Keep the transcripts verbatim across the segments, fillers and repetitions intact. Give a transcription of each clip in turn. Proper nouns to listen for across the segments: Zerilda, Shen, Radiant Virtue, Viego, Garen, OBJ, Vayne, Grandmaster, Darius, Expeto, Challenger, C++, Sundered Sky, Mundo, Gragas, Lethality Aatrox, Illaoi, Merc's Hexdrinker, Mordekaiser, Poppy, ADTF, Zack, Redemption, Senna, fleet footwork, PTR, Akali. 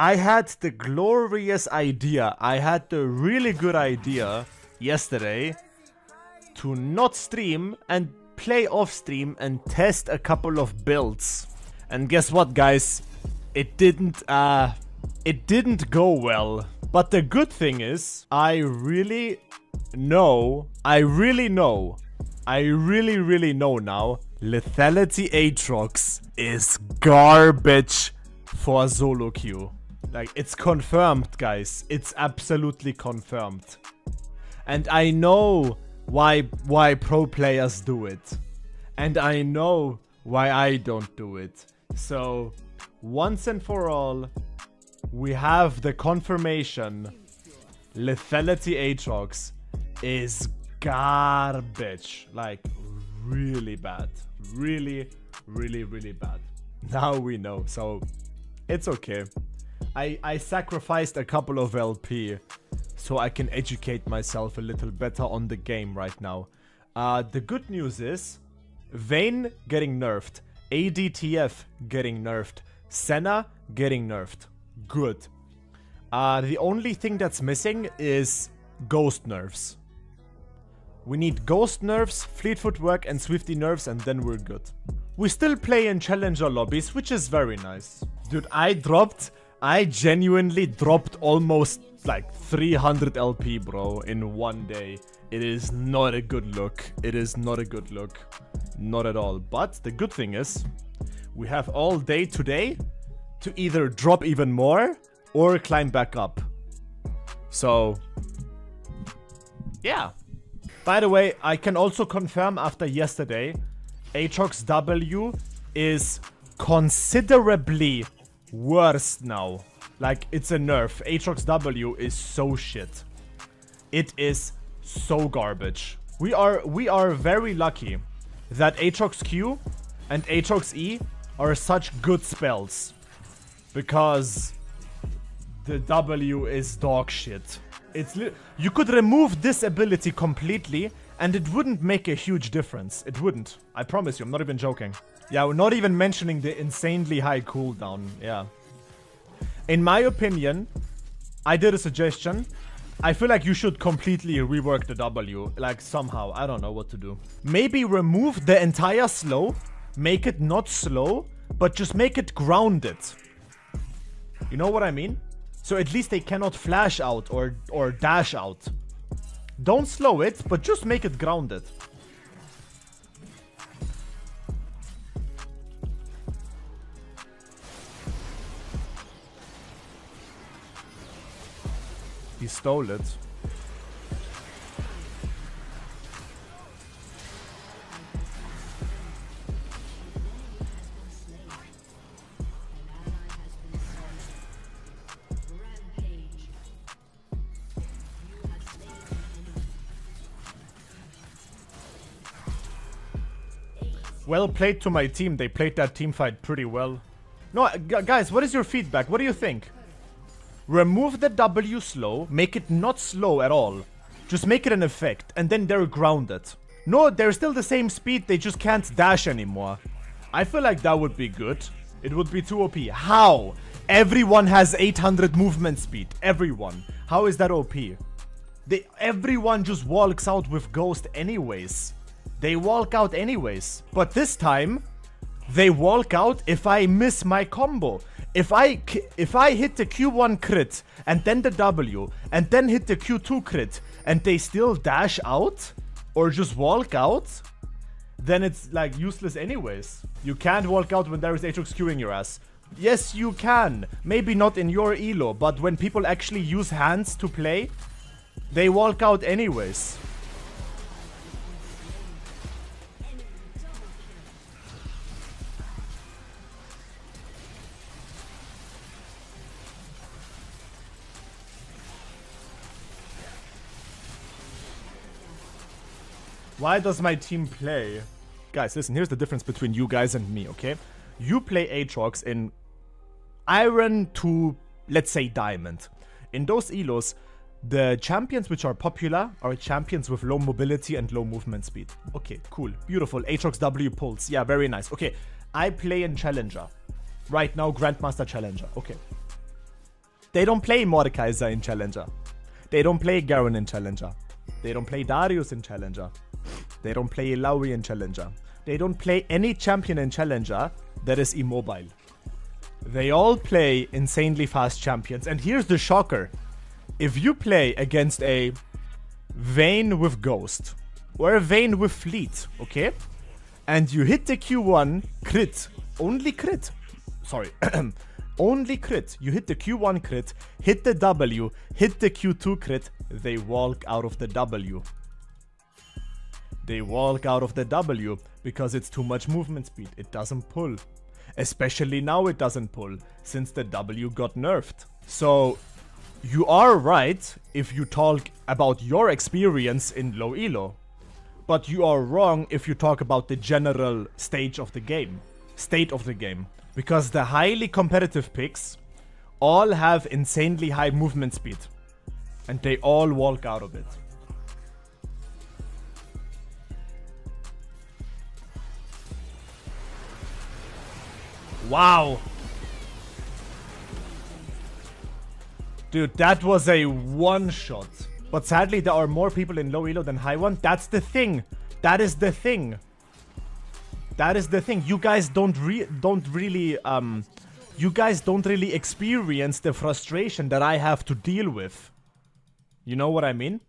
I had the glorious idea, I had the really good idea yesterday to not stream and play off stream and test a couple of builds. And guess what, guys? It didn't, uh, it didn't go well. But the good thing is, I really know, I really know, I really, really know now, Lethality Aatrox is garbage for solo queue. Like, it's confirmed, guys. It's absolutely confirmed. And I know why, why pro players do it. And I know why I don't do it. So, once and for all, we have the confirmation. Lethality Aatrox is garbage. Like, really bad. Really, really, really bad. Now we know. So, it's okay. I, I sacrificed a couple of L P so I can educate myself a little better on the game right now. Uh, the good news is Vayne getting nerfed. A D T F getting nerfed. Senna getting nerfed. Good. Uh, the only thing that's missing is ghost nerfs. We need ghost nerfs, fleet footwork and swifty nerfs, and then we're good. We still play in Challenger lobbies, which is very nice. Dude, I dropped, I genuinely dropped almost like three hundred L P, bro, in one day. It is not a good look. It is not a good look. Not at all. But the good thing is, we have all day today to either drop even more or climb back up. So, yeah. By the way, I can also confirm after yesterday, Aatrox W is considerably worse now. Like, it's a nerf. Aatrox W is so shit. It is so garbage. We are, we are very lucky that Aatrox Q and Aatrox E are such good spells, because the W is dog shit. It's li you could remove this ability completely and it wouldn't make a huge difference. It wouldn't. I promise you, I'm not even joking. Yeah, we're not even mentioning the insanely high cooldown. Yeah. In my opinion, I did a suggestion. I feel like you should completely rework the W. Like, somehow. I don't know what to do. Maybe remove the entire slow. Make it not slow, but just make it grounded. You know what I mean? So at least they cannot flash out or, or dash out. Don't slow it, but just make it grounded. He stole it. Well played to my team. They played that team fight pretty well. No, guys, what is your feedback? What do you think? Remove the W slow. Make it not slow at all. Just make it an effect. And then they're grounded. No, they're still the same speed. They just can't dash anymore. I feel like that would be good. It would be too O P. How? Everyone has eight hundred movement speed. Everyone. How is that O P? They, everyone just walks out with Ghost anyways. They walk out anyways. But this time, they walk out if I miss my combo. If I if I hit the Q one crit, and then the W, and then hit the Q two crit, and they still dash out, or just walk out, then it's like useless anyways. You can't walk out when there is Aatrox queuing your ass. Yes, you can. Maybe not in your elo, but when people actually use hands to play, they walk out anyways. Why does my team play? Guys, listen, here's the difference between you guys and me, okay? You play Aatrox in Iron to, let's say, Diamond. In those elos, the champions which are popular are champions with low mobility and low movement speed. Okay, cool, beautiful. Aatrox W pulls. Yeah, very nice. Okay, I play in Challenger. Right now, Grandmaster Challenger. Okay. They don't play Mordekaiser in Challenger. They don't play Garen in Challenger. They don't play Darius in Challenger. They don't play Illaoi in Challenger. They don't play any champion in Challenger that is immobile. They all play insanely fast champions. And here's the shocker. If you play against a Vayne with Ghost, or a Vayne with Fleet, okay? And you hit the Q one, crit. Only crit. Sorry. Only crit. You hit the Q one crit, hit the W, hit the Q two crit. They walk out of the W. They walk out of the W because it's too much movement speed. It doesn't pull. Especially now it doesn't pull, since the W got nerfed. So, you are right if you talk about your experience in low elo. But you are wrong if you talk about the general stage of the game. State of the game. Because the highly competitive picks all have insanely high movement speed. And they all walk out of it. Wow. Dude, that was a one-shot. But sadly, there are more people in low elo than high one. That's the thing. That is the thing. That is the thing. You guys don't re don't really um you guys don't really experience the frustration that I have to deal with. You know what I mean?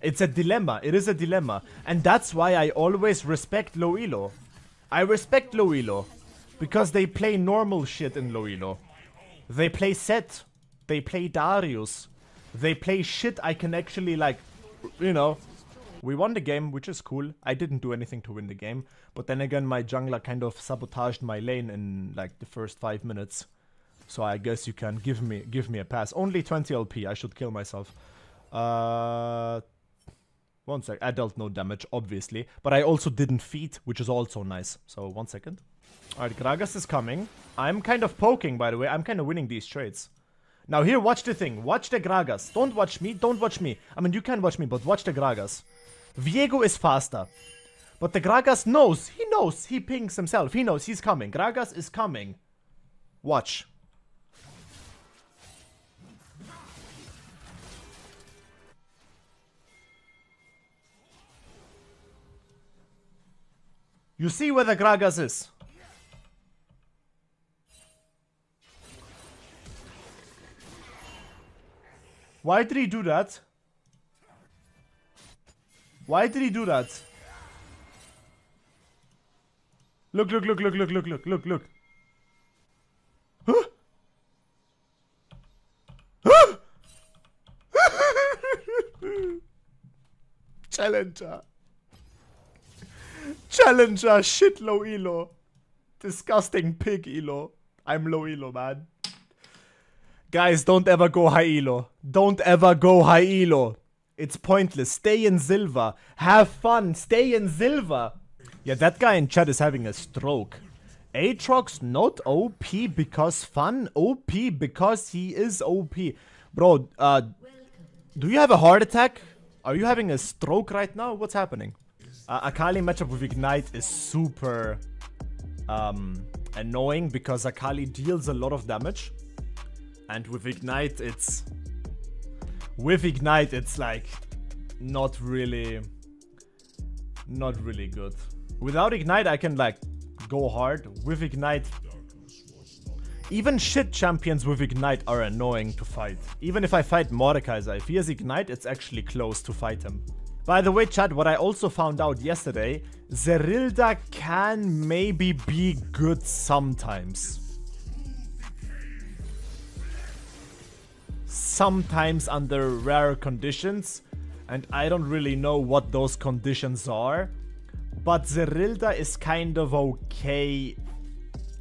It's a dilemma. It is a dilemma. And that's why I always respect low elo. I respect low elo because they play normal shit in low elo. They play Set, they play Darius, they play shit I can actually, like, you know. We won the game, which is cool. I didn't do anything to win the game. But then again, my jungler kind of sabotaged my lane in, like, the first five minutes. So I guess you can give me give me a pass. Only twenty L P. I should kill myself. Uh, one sec. I dealt no damage, obviously. But I also didn't feed, which is also nice. So one second. Alright, Gragas is coming. I'm kind of poking, by the way. I'm kind of winning these trades. Now here, watch the thing. Watch the Gragas. Don't watch me. Don't watch me. I mean, you can watch me, but watch the Gragas. Viego is faster, but the Gragas knows, he knows, he pings himself, he knows he's coming. Gragas is coming. Watch. You see where the Gragas is. Why did he do that? Why did he do that? Look, look, look, look, look, look, look, look, look. Huh? Huh? Challenger. Challenger, shit low elo. Disgusting pig elo. I'm low elo, man. Guys, don't ever go high elo. Don't ever go high elo. It's pointless. Stay in silver. Have fun. Stay in silver. Yeah, that guy in chat is having a stroke. Aatrox not O P because fun. O P because he is O P. Bro, uh, do you have a heart attack? Are you having a stroke right now? What's happening? Uh, Akali matchup with Ignite is super um, annoying because Akali deals a lot of damage. And with Ignite, it's... With Ignite, it's like not really, not really good. Without Ignite, I can like go hard. With Ignite, even shit champions with Ignite are annoying to fight. Even if I fight Mordekaiser, if he has Ignite, it's actually close to fight him. By the way, chat, what I also found out yesterday, Zerilda can maybe be good sometimes. Sometimes under rare conditions, and I don't really know what those conditions are, but Zerilda is kind of okay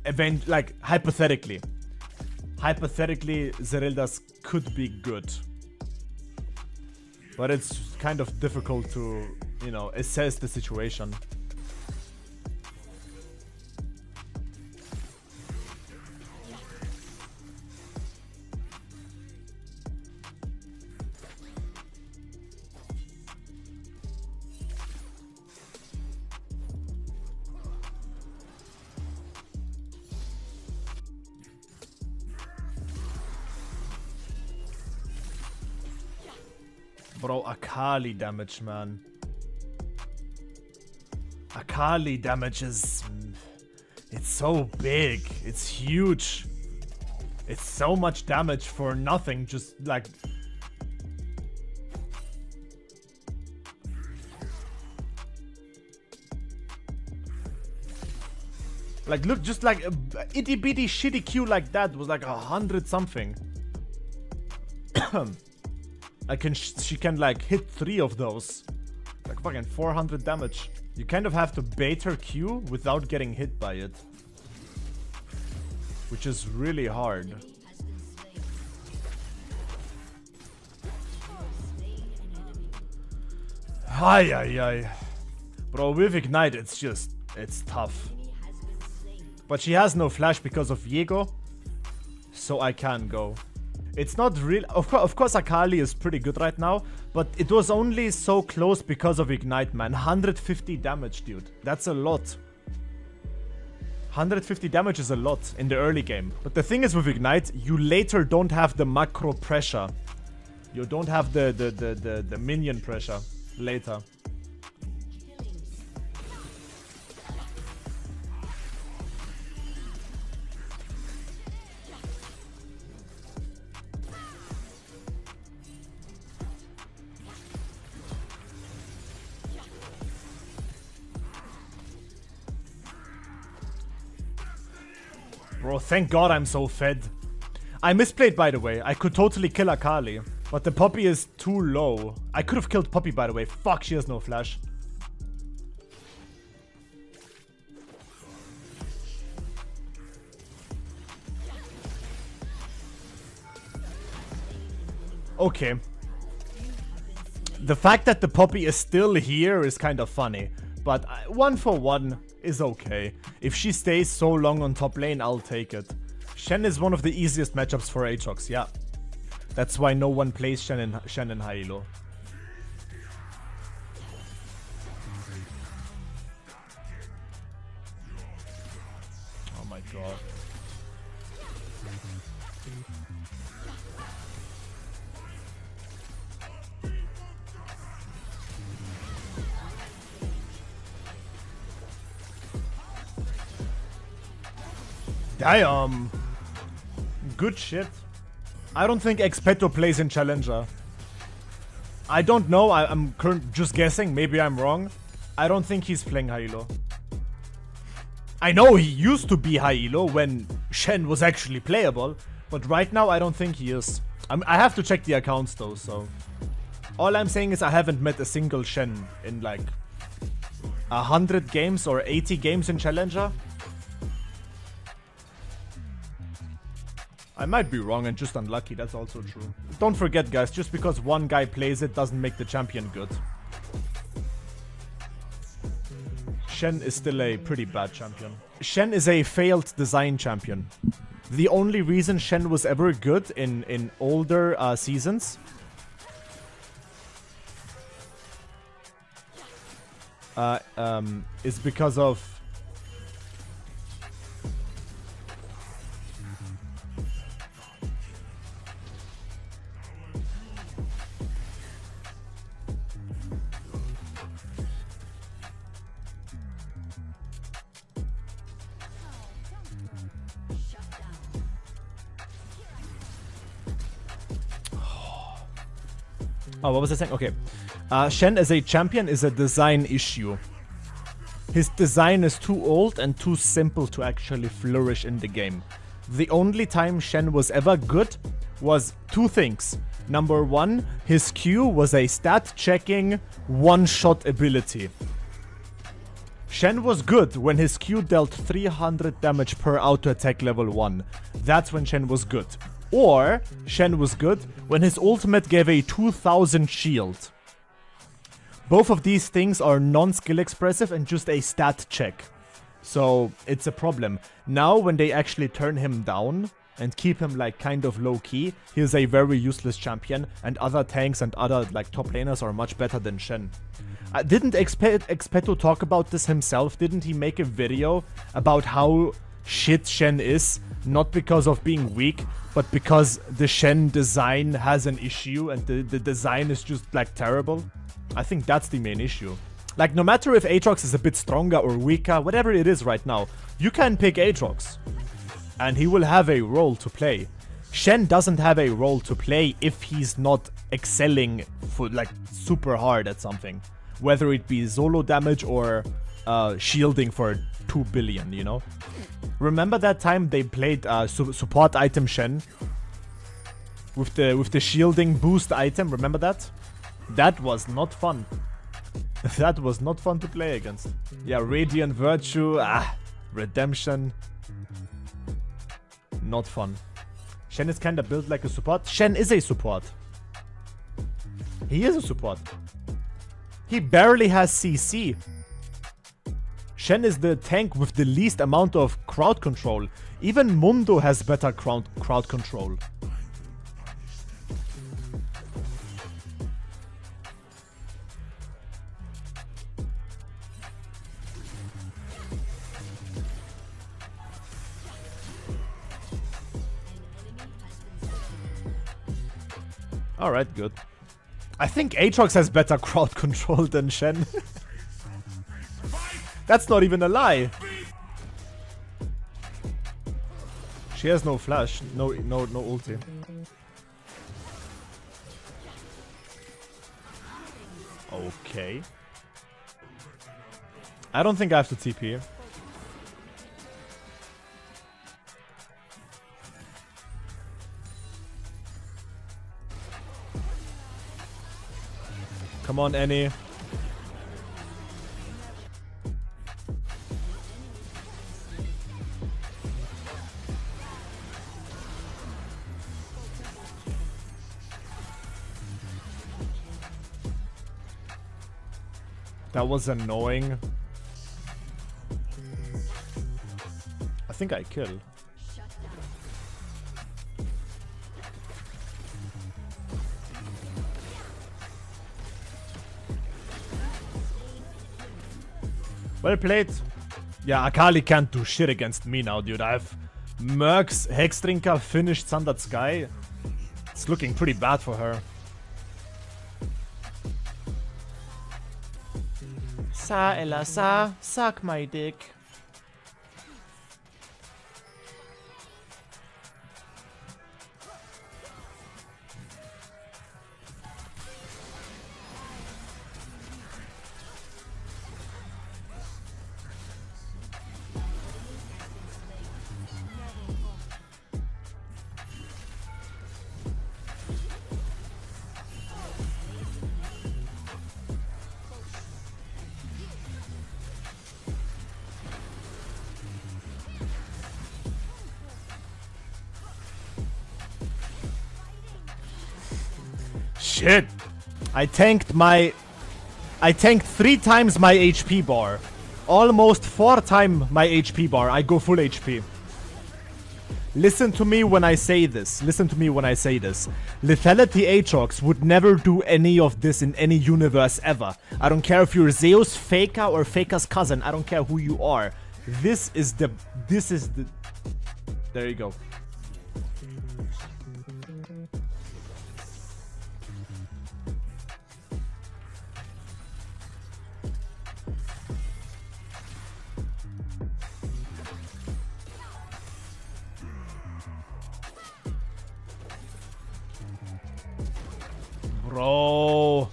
event, like hypothetically hypothetically Zerilda's could be good, but it's kind of difficult to, you know, assess the situation. Bro, Akali damage, man. Akali damage is... It's so big. It's huge. It's so much damage for nothing. Just, like... Like, look, just like a itty bitty shitty Q like that was like a hundred something. I can, sh she can like hit three of those. Like fucking four hundred damage. You kind of have to bait her Q without getting hit by it. Which is really hard. Ay, ay, ay. Bro, with Ignite, it's just, it's tough. But she has no flash because of Viego, so I can go. It's not real. Of, co of course, Akali is pretty good right now, but it was only so close because of Ignite, man. one hundred fifty damage, dude. That's a lot. one hundred fifty damage is a lot in the early game. But the thing is with Ignite, you later don't have the macro pressure. You don't have the, the, the, the, the minion pressure later. Bro, thank God I'm so fed. I misplayed, by the way. I could totally kill Akali, but the Poppy is too low. I could have killed Poppy, by the way. Fuck, she has no flash. Okay. The fact that the Poppy is still here is kind of funny, but one for one is okay. If she stays so long on top lane, I'll take it. Shen is one of the easiest matchups for Aatrox, yeah. That's why no one plays Shen in, Shen in high elo. Oh my god. Damn. Good shit. I don't think Expeto plays in Challenger. I don't know. I, I'm current, just guessing. Maybe I'm wrong. I don't think he's playing high elo. I know he used to be high elo when Shen was actually playable. But right now, I don't think he is. I'm, I have to check the accounts though, so... All I'm saying is I haven't met a single Shen in like... one hundred games or eighty games in Challenger. I might be wrong and just unlucky, that's also true. Don't forget guys, just because one guy plays it doesn't make the champion good. Shen is still a pretty bad champion. Shen is a failed design champion. The only reason Shen was ever good in, in older uh, seasons... Uh, um, is because of... Oh, what was I saying? Okay. Uh, Shen as a champion is a design issue. His design is too old and too simple to actually flourish in the game. The only time Shen was ever good was two things. Number one, his Q was a stat-checking, one-shot ability. Shen was good when his Q dealt three hundred damage per auto-attack level one. That's when Shen was good. Or, Shen was good when his ultimate gave a two thousand shield. Both of these things are non-skill expressive and just a stat check. So, it's a problem. Now, when they actually turn him down and keep him like kind of low-key, he is a very useless champion and other tanks and other like top laners are much better than Shen. Uh, didn't Expeto talk about this himself? Didn't he make a video about how shit Shen is, not because of being weak, but because the Shen design has an issue and the, the design is just like terrible. I think that's the main issue. Like, no matter if Aatrox is a bit stronger or weaker, whatever it is right now, you can pick Aatrox and he will have a role to play. Shen doesn't have a role to play if he's not excelling for like super hard at something, whether it be solo damage or uh, shielding for two billion, you know? Remember that time they played uh, su support item Shen with the with the shielding boost item? Remember that? That was not fun. That was not fun to play against. Yeah, Radiant Virtue, ah, Redemption. Not fun. Shen is kinda built like a support. Shen is a support. He is a support. He barely has C C. Shen is the tank with the least amount of crowd control. Even Mundo has better crowd, crowd control. Alright, good. I think Aatrox has better crowd control than Shen. That's not even a lie. She has no flash, no no no ulti. Okay. I don't think I have to T P. Come on, Annie. That was annoying. I think I killed. Well played. Yeah, Akali can't do shit against me now, dude. I have Merc's Hexdrinker finished Sundered Sky. It's looking pretty bad for her. Sa Ella Sa, suck my dick. Shit! I tanked my... I tanked three times my H P bar. Almost four times my H P bar. I go full H P. Listen to me when I say this. Listen to me when I say this. Lethality Aatrox would never do any of this in any universe ever. I don't care if you're Zeus, Faker or Faker's cousin. I don't care who you are. This is the... This is the... There you go. Bro.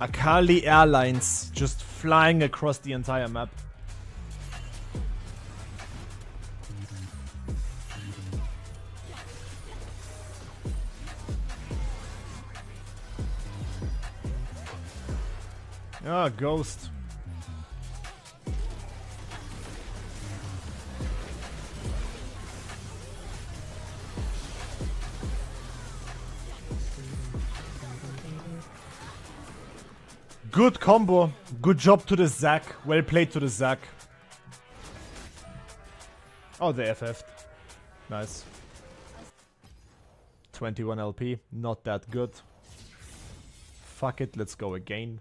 Akali Airlines just flying across the entire map. Ah, ghost. Good combo. Good job to the Zack. Well played to the Zack. Oh, they F F'd. Nice. twenty-one L P. Not that good. Fuck it. Let's go again.